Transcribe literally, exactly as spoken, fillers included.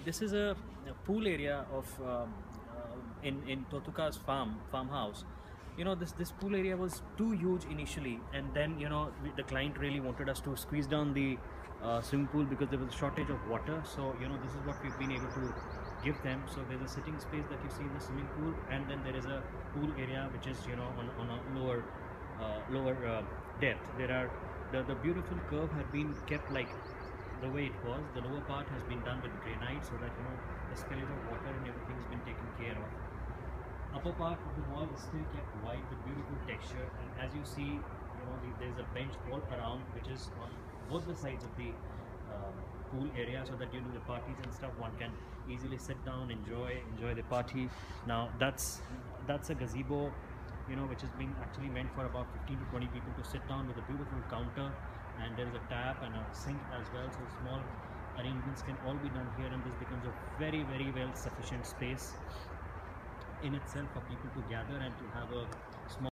Hi, this is a, a pool area of um, uh, in in Totuka's farm farmhouse. You know, this this pool area was too huge initially, and then you know we, the client really wanted us to squeeze down the uh, swimming pool because there was a shortage of water. So you know this is what we've been able to give them. So there's a sitting space that you see in the swimming pool, and then there is a pool area which is you know on on a lower uh, lower uh, depth. There are the the beautiful curve had been kept like the way it was. The lower part has been done with granite so that you know the spillage of water and everything has been taken care of. Upper part of the wall is still kept white with beautiful texture, and as you see, you know the, there's a bench all around which is on both the sides of the uh, pool area so that during the parties and stuff one can easily sit down, enjoy enjoy the party. Now that's that's a gazebo, you know, which has been actually meant for about fifteen to twenty people to sit down with a beautiful counter, and there is a tap and a sink as well, so small arrangements can all be done here, and this becomes a very very well sufficient space in itself for people to gather and to have a small